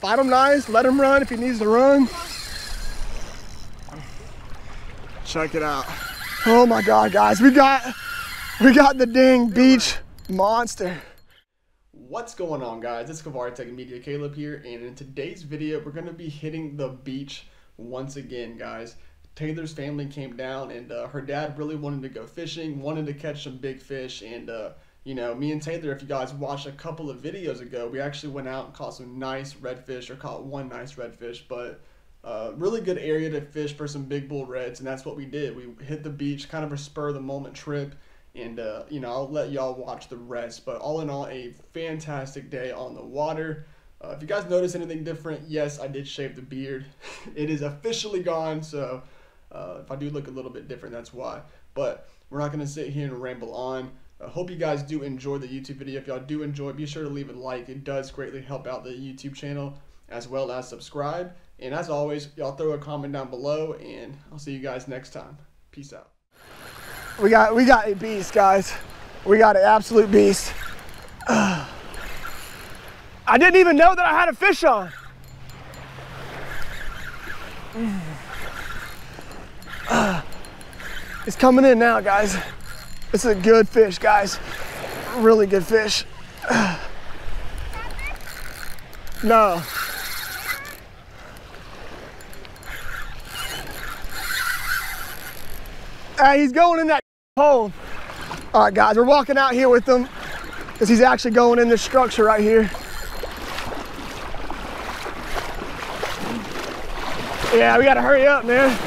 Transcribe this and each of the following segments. Fight him nice, let him run if he needs to run. Check it out. Oh my God, guys, we got the dang beach monster. What's going on, guys? It's KvartekMedia, Caleb here, and in today's video, we're gonna be hitting the beach once again, guys. Taylor's family came down, and her dad really wanted to go fishing, wanted to catch some big fish, and you know, me and Taylor, if you guys watched a couple of videos ago, we actually went out and caught some nice redfish, or caught one nice redfish, but really good area to fish for some big bull reds, and that's what we did. We hit the beach, kind of a spur of the moment trip, and you know, I'll let y'all watch the rest, but all in all, a fantastic day on the water. If you guys notice anything different, yes, I did shave the beard. It is officially gone, so if I do look a little bit different, that's why. But we're not going to sit here and ramble on. I hope you guys do enjoy the YouTube video. If y'all do enjoy, be sure to leave a like. It does greatly help out the YouTube channel, as well as subscribe. And as always, y'all throw a comment down below, and I'll see you guys next time. Peace out. We got a beast, guys. We got an absolute beast. I didn't even know that I had a fish on. It's coming in now, guys. It's a good fish, guys. Really good fish. No. Hey, he's going in that hole. All right, guys, we're walking out here with him because he's actually going in this structure right here. Yeah, we gotta hurry up, man.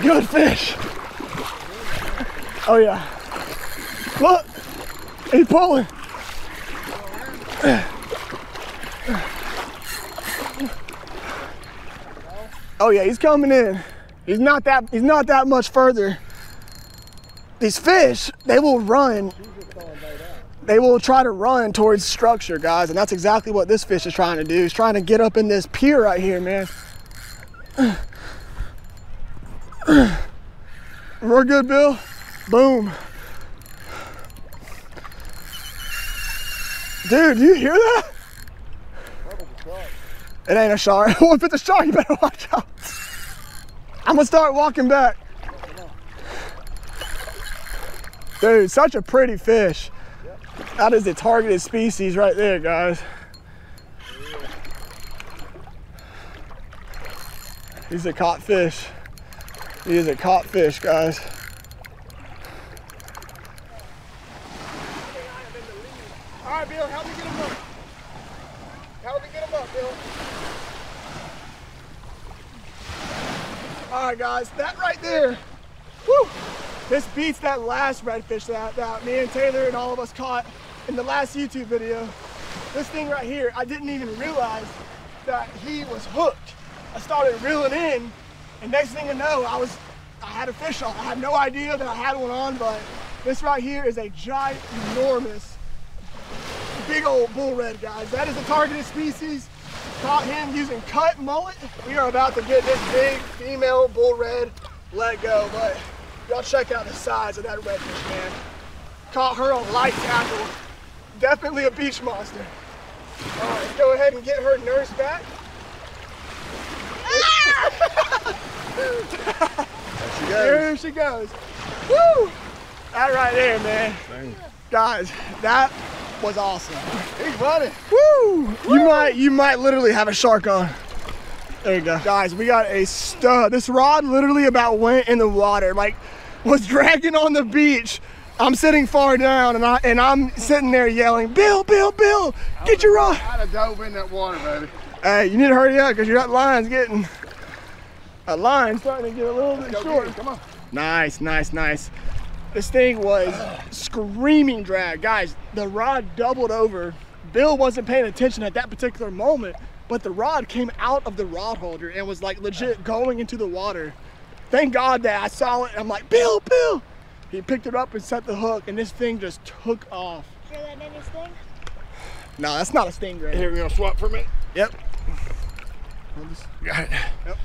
Good fish. Oh yeah. Look, he's pulling. Oh yeah, he's coming in. He's not that much further. These fish, they will run. They will try to run towards structure, guys, and that's exactly what this fish is trying to do. He's trying to get up in this pier right here, man. We're good, Bill. Boom. Dude, do you hear that? It ain't a shark. Oh, if it's a shark, you better watch out. I'm gonna start walking back. Dude, such a pretty fish. That is a targeted species right there, guys. He's a caught fish. He is a caught fish, guys. All right, Bill, help me get him up. Help me get him up, Bill. All right, guys, that right there. Woo! This beats that last redfish that me and Taylor and all of us caught in the last YouTube video. This thing right here, I didn't even realize that he was hooked. I started reeling in, and next thing I know, I had a fish on. I had no idea that I had one on, but this right here is a giant, enormous, big old bull red, guys. That is a targeted species. Caught him using cut mullet. We are about to get this big female bull red let go, but y'all check out the size of that redfish, man. Caught her on light tackle. Definitely a beach monster. All right, go ahead and get her nurse back. Ah! There she goes. Woo! That right there, man. Dang. Guys, that was awesome. He's running. Woo! Woo! You might literally have a shark on. There you go. Guys, we got a stud. This rod literally about went in the water, like was dragging on the beach. I'm sitting far down, and I'm sitting there yelling, Bill, Bill, Bill, get your rod. I'd have dove in that water, baby. Hey, you need to hurry up, because your line's getting, a line starting to get a little bit short. Come on. Nice, nice, nice. This thing was screaming drag. Guys, the rod doubled over. Bill wasn't paying attention at that particular moment, but the rod came out of the rod holder and was like legit going into the water. Thank God that I saw it. I'm like, Bill, Bill. He picked it up and set the hook, and this thing just took off. Hear that mini sting? No, that's not a stingray. Here, we're gonna swap for a minute. Yep. Got it. Yep.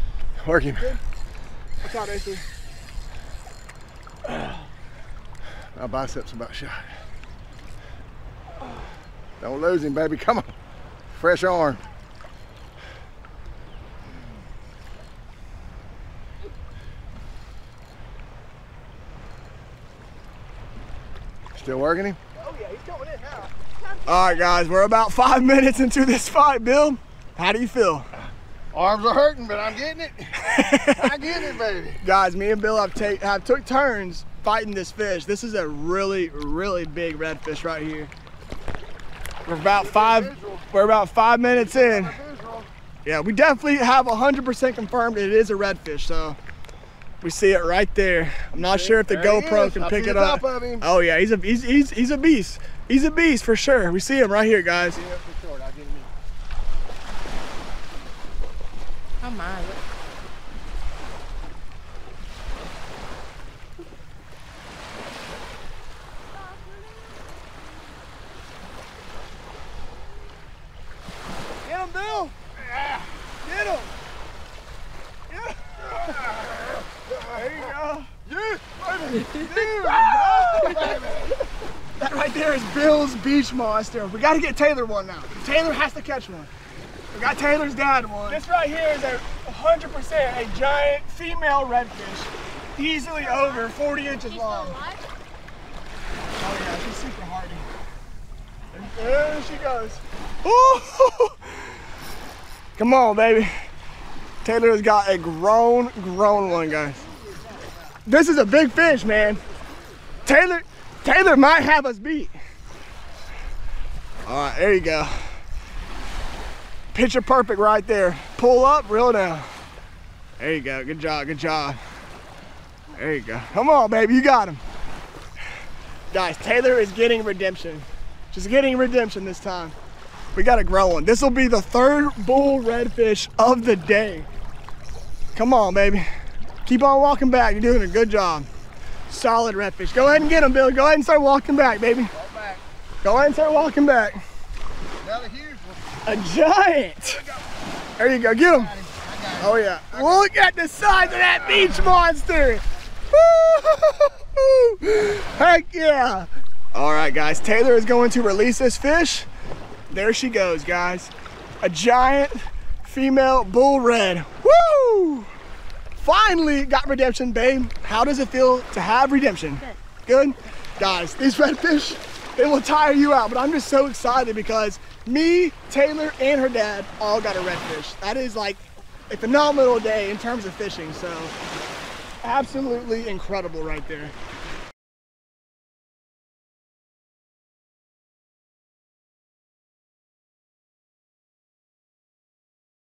Working. Good. I can't open. My biceps about shot. Don't lose him, baby. Come on. Fresh arm. Still working him? Oh yeah, he's going in now. All right, guys, we're about 5 minutes into this fight, Bill. How do you feel? Arms are hurting, but I'm getting it. I get it, baby. Guys, me and Bill have took turns fighting this fish. This is a really, really big redfish right here. We're about five minutes in. Yeah, we definitely have 100% confirmed it is a redfish. So we see it right there. I'm not sure if the GoPro can pick it up. Oh yeah, he's a beast. He's a beast for sure. We see him right here, guys. Oh my. Get him, Bill. Yeah. Get him. Yeah. There you go. Yeah, baby. There you go, baby. That right there is Bill's beach monster. We got to get Taylor one now. Taylor has to catch one. We got Taylor's dad one. This right here is 100% a giant female redfish. Easily over 40 inches long. Oh yeah, she's super hardy. And there she goes. Ooh. Come on, baby. Taylor's got a grown one, guys. This is a big fish, man. Taylor might have us beat. All right, there you go. Picture perfect right there. Pull up, reel down. There you go. Good job. Good job. There you go. Come on, baby. You got him. Guys, Taylor is getting redemption. She's getting redemption this time. We got to grow one. This will be the third bull redfish of the day. Come on, baby. Keep on walking back. You're doing a good job. Solid redfish. Go ahead and get him, Bill. Go ahead and start walking back, baby. Walk back. Go ahead and start walking back. Another huge. A giant! There you go, get him! Oh yeah! Look at the size of that beach monster! Woo! Heck yeah! All right, guys, Taylor is going to release this fish. There she goes, guys. A giant female bull red. Woo! Finally got redemption, babe. How does it feel to have redemption? Good? Guys, these redfish, they will tire you out, but I'm just so excited because me, Taylor, and her dad all got a redfish. That is like a phenomenal day in terms of fishing. So absolutely incredible right there.